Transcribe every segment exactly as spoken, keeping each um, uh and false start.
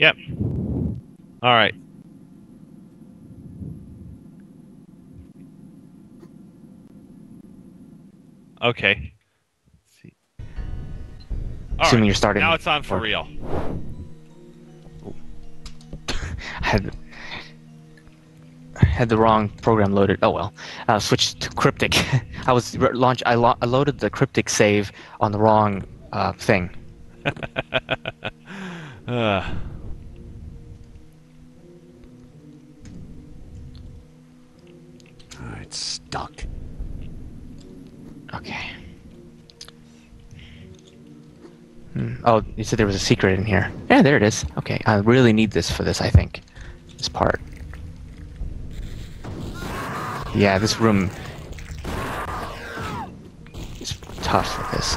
Yep. All right. Okay. Let's see. All Assuming right. you're starting. Now it's on for or... real. I had, I had the wrong program loaded. Oh well. Uh, switched to Cryptic. I was launch. I, lo I loaded the Cryptic save on the wrong uh, thing. uh. Oh, it's stuck. Okay. Hmm. Oh, you said there was a secret in here. Yeah, there it is. Okay, I really need this for this, I think. This part. Yeah, this room is tough for this.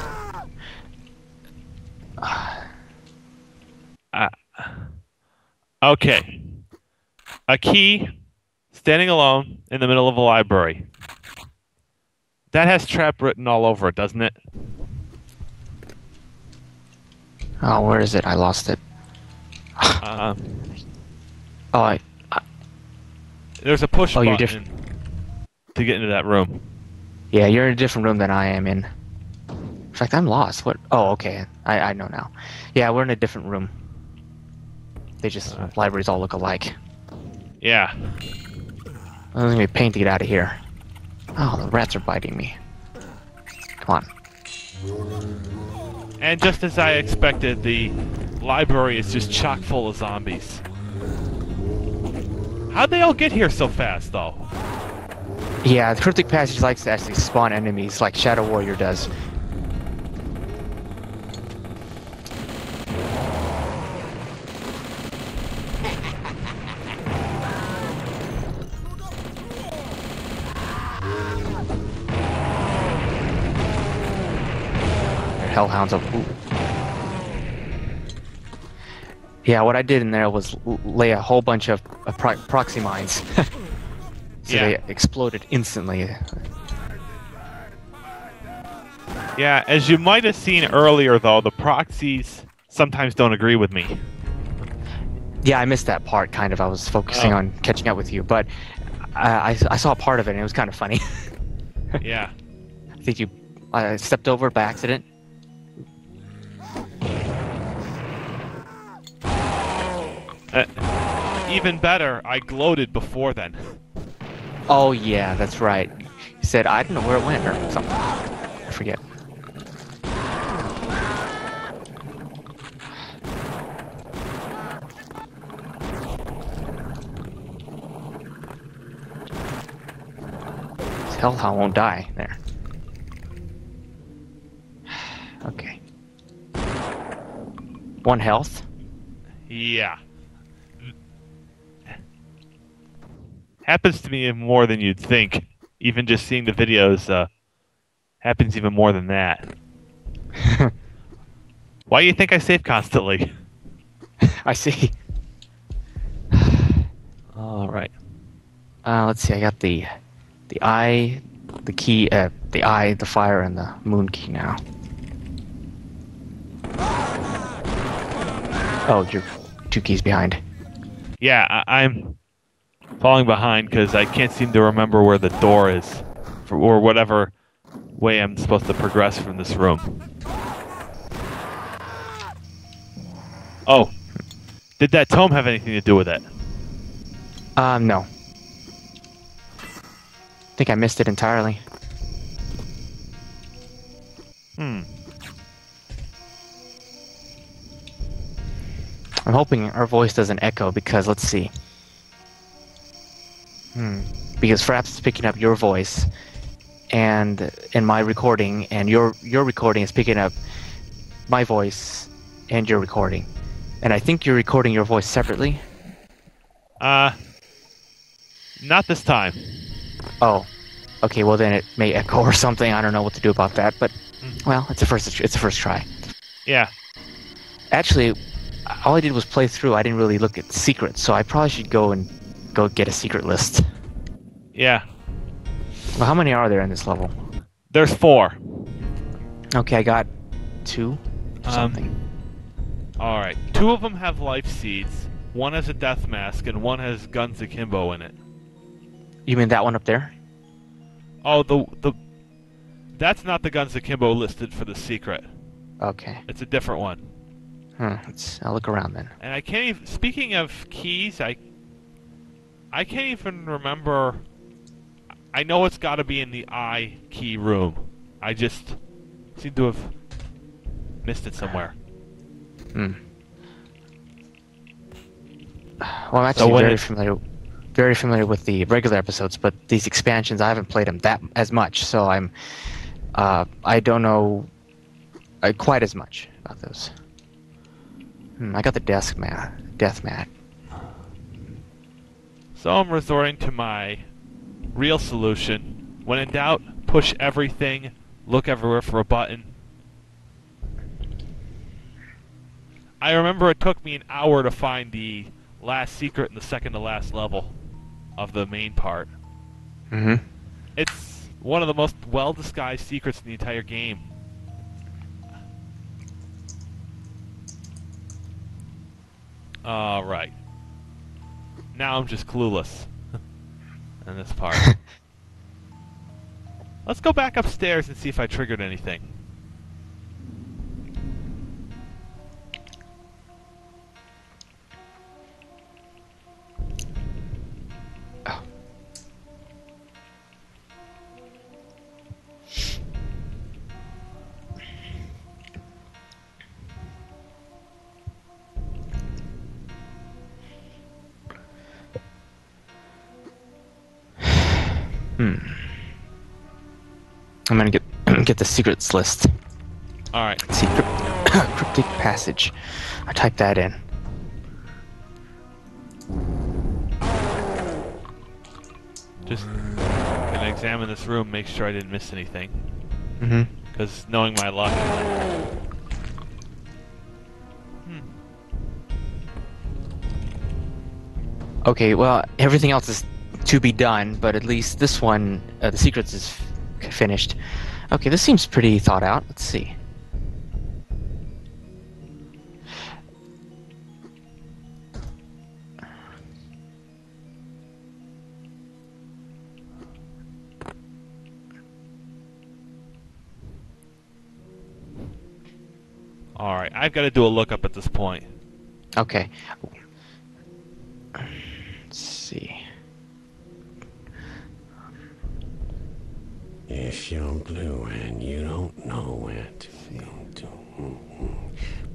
Uh, okay. A key standing alone in the middle of a library. That has trap written all over it, doesn't it? Oh, where is it? I lost it. um, oh, I, I... There's a push oh, button you're different. to get into that room. Yeah, you're in a different room than I am in. In fact, I'm lost. What? Oh, okay. I, I know now. Yeah, we're in a different room. They just... Uh, libraries all look alike. Yeah. It's going to be a pain to get out of here. Oh, the rats are biting me. Come on. And just as I expected, the library is just chock full of zombies. How'd they all get here so fast, though? Yeah, the Cryptic Passage likes to actually spawn enemies like Shadow Warrior does. Hellhounds of... Ooh. Yeah, what I did in there was lay a whole bunch of uh, pro proxy mines. So yeah. They exploded instantly. Yeah, as you might have seen earlier, though, the proxies sometimes don't agree with me. Yeah, I missed that part, kind of. I was focusing oh. on catching up with you, but I, I, I saw part of it, and it was kind of funny. Yeah. I think you uh, stepped over by accident. Uh, even better, I gloated before then. Oh yeah, that's right. You said, I don't know where it went or something. I forget. This hellhound won't die there. Okay. One health? Yeah. Happens to me more than you'd think. Even just seeing the videos uh, happens even more than that. Why do you think I save constantly? I see. All right. Uh, let's see. I got the the eye, the key, uh, the eye, the fire, and the moon key now. Oh, you're two keys behind. Yeah, I I'm. falling behind because I can't seem to remember where the door is, for, or whatever way I'm supposed to progress from this room. Oh, did that tome have anything to do with it? Um, no. I think I missed it entirely. Hmm. I'm hoping our voice doesn't echo because, let's see. Hmm. Because Fraps is picking up your voice, and in my recording, and your your recording is picking up my voice and your recording, and I think you're recording your voice separately. Uh, not this time. Oh, okay. Well, then it may echo or something. I don't know what to do about that, but mm. well, it's a first. It's a first try. Yeah. Actually, all I did was play through. I didn't really look at secrets, so I probably should go and. Go get a secret list. Yeah. Well, how many are there in this level? There's four. Okay, I got two or um, something. Alright, two of them have life seeds, one has a death mask, and one has Guns Akimbo in it. You mean that one up there? Oh, the the that's not the Guns Akimbo listed for the secret. Okay. It's a different one. Hmm, let's, I'll look around then. And I can't even... Speaking of keys, I... I can't even remember... I know it's gotta be in the I key room. I just seem to have missed it somewhere. Hmm. Well, I'm actually so very familiar, very familiar with the regular episodes, but these expansions I haven't played them that as much, so I'm, uh, I don't know uh, quite as much about those. Hmm, I got the desk ma death mat. So I'm resorting to my real solution: when in doubt, push everything, look everywhere for a button. I remember it took me an hour to find the last secret in the second to last level of the main part. Mm-hmm. It's one of the most well-disguised secrets in the entire game. Alright. Now I'm just clueless in this part. Let's go back upstairs and see if I triggered anything. Hmm. I'm gonna get get the secrets list. All right. Let's see, crypt Cryptic Passage. I type that in. Just gonna examine this room, make sure I didn't miss anything. Mm-hmm. Because knowing my luck. Hmm. Okay. Well, everything else is to be done, but at least this one, uh, the secrets is f finished. Okay, this seems pretty thought out. Let's see. All right, I've got to do a lookup at this point. Okay. Let's see. If you're blue and you don't know where to feel to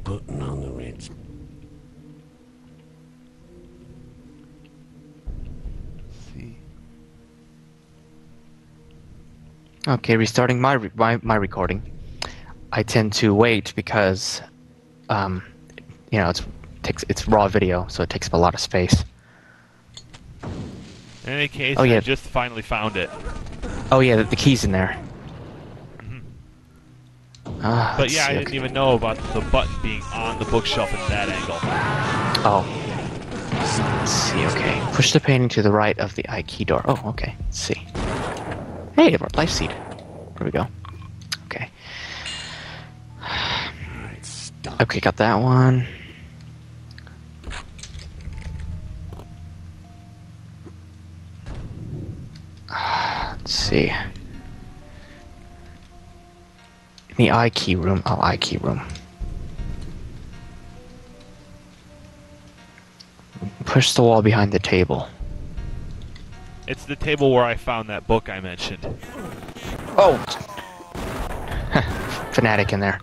putting on the red. See. Okay, restarting my, re my my recording. I tend to wait because, um, you know, it's takes it's raw video, so it takes up a lot of space. In any case, oh, yeah. I just finally found it. Oh yeah, the, the key's in there. Mm-hmm. uh, but yeah, see, I okay. didn't even know about the button being on the bookshelf at that angle. Oh. Let's see, okay. Push the painting to the right of the I key door. Oh, okay. Let's see. Hey, life seed. There we go. Okay. Okay, got that one. Let's see. In the I key room. Oh, I key room. Push the wall behind the table. It's the table where I found that book I mentioned. Oh! Fanatic in there.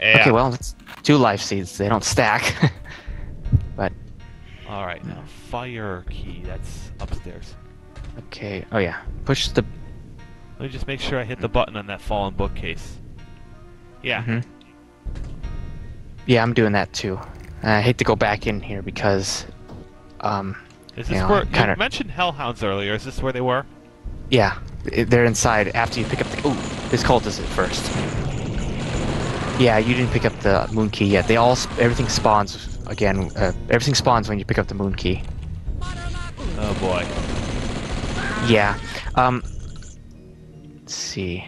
Yeah. Okay, well, it's two life seeds. They don't stack. But. Alright, now fire key. That's upstairs. Okay, oh yeah. Push the... Let me just make sure I hit the button on that fallen bookcase. Yeah. Mm-hmm. Yeah, I'm doing that too. And I hate to go back in here because... Um, Is this you know, where... Kinda... You mentioned Hellhounds earlier. Is this where they were? Yeah. They're inside after you pick up the... Ooh, this cult is at first. Yeah, you didn't pick up the moon key yet. They all... Everything spawns again. Uh, everything spawns when you pick up the moon key. Oh boy. Yeah. Um, let's see.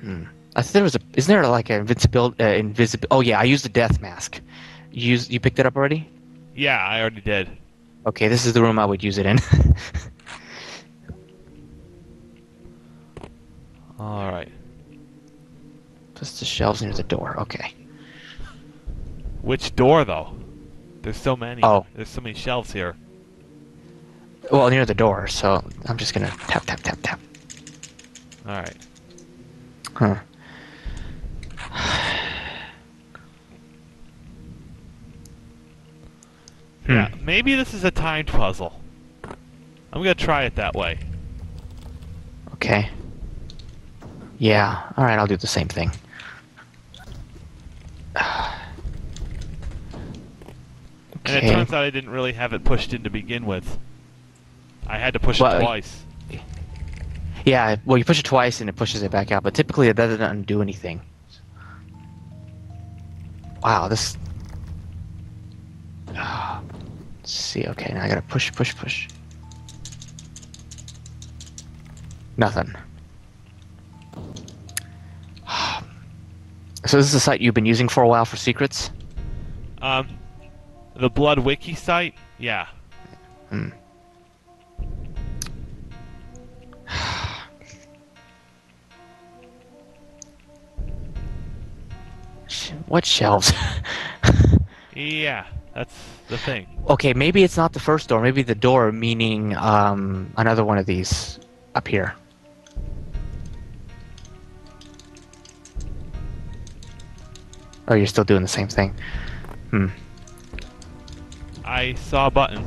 Hmm. I think there was a. Isn't there like an invincibility? Uh, invisible. Oh yeah, I used the death mask. You use, you picked it up already? Yeah, I already did. Okay, this is the room I would use it in. All right. Just the shelves near the door. Okay. Which door though? There's so many. Oh. There's so many shelves here. Well, near the door, so I'm just gonna tap, tap, tap, tap. All right. Huh. Yeah, hmm. Maybe this is a timed puzzle. I'm gonna try it that way. Okay. Yeah, alright, I'll do the same thing. Okay. And it turns out I didn't really have it pushed in to begin with. I had to push well, it twice. Yeah, well, you push it twice and it pushes it back out, but typically it doesn't undo anything. Wow, this... Uh, let's see, okay, now I gotta push, push, push. Nothing. So this is a site you've been using for a while for secrets? Um, the Blood Wiki site? Yeah. Hmm. What shelves? Yeah, that's the thing. Okay, maybe it's not the first door. Maybe the door, meaning um, another one of these up here. Oh, you're still doing the same thing. Hmm. I saw a button.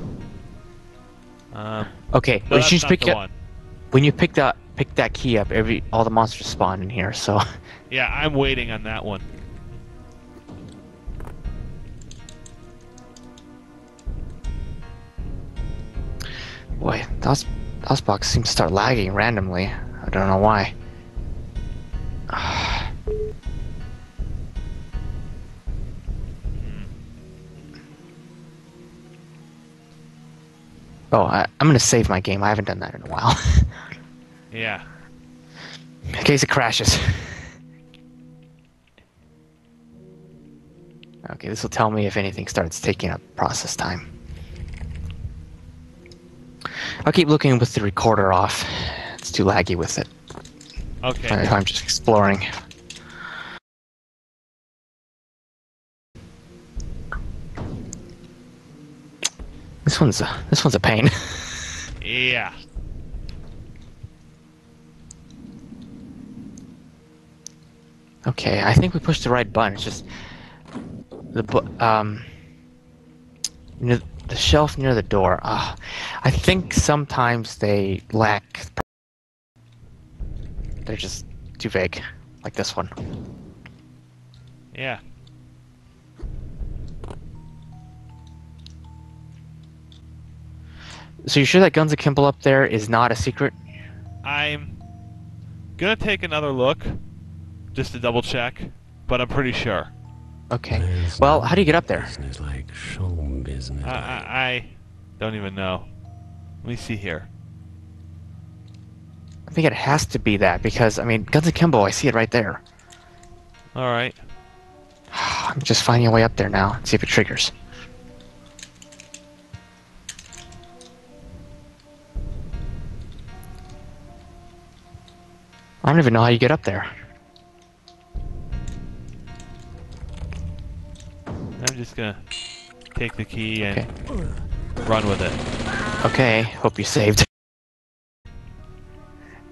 Um, okay, well, you should pick up. When you pick that pick that key up, every all the monsters spawn in here. So. Yeah, I'm waiting on that one. Boy, DOS, DOSBox seems to start lagging randomly. I don't know why. Uh. Oh, I, I'm gonna save my game. I haven't done that in a while. Yeah. In case it crashes. Okay, this will tell me if anything starts taking up process time. I'll keep looking with the recorder off. It's too laggy with it. Okay. If I'm just exploring. This one's a, this one's a pain. Yeah. Okay, I think we pushed the right button. It's just the bu um you know, the shelf near the door. Ah, uh, I think sometimes they lack. They're just too vague, like this one. Yeah. So you're sure that Guns Akimbo up there is not a secret? I'm gonna take another look, just to double check, but I'm pretty sure. Okay. Business, well, how do you get up there? Business like show business. Uh, I, I don't even know. Let me see here. I think it has to be that because I mean, Guns Akimbo, I see it right there. All right. I'm just finding a way up there now. Let's see if it triggers. I don't even know how you get up there. I'm just gonna take the key and okay. Run with it. Okay, hope you saved.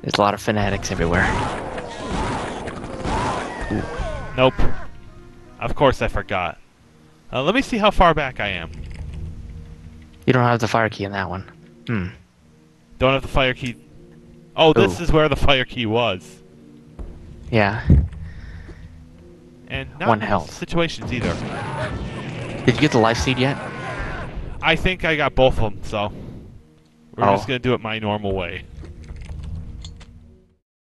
There's a lot of fanatics everywhere. Ooh. Nope. Of course I forgot. Uh, let me see how far back I am. You don't have the fire key in that one. Hmm. Don't have the fire key. Oh, this Ooh. Is where the fire key was. Yeah. And not one health situations either. Did you get the life seed yet? I think I got both of them, so we're oh. just gonna do it my normal way.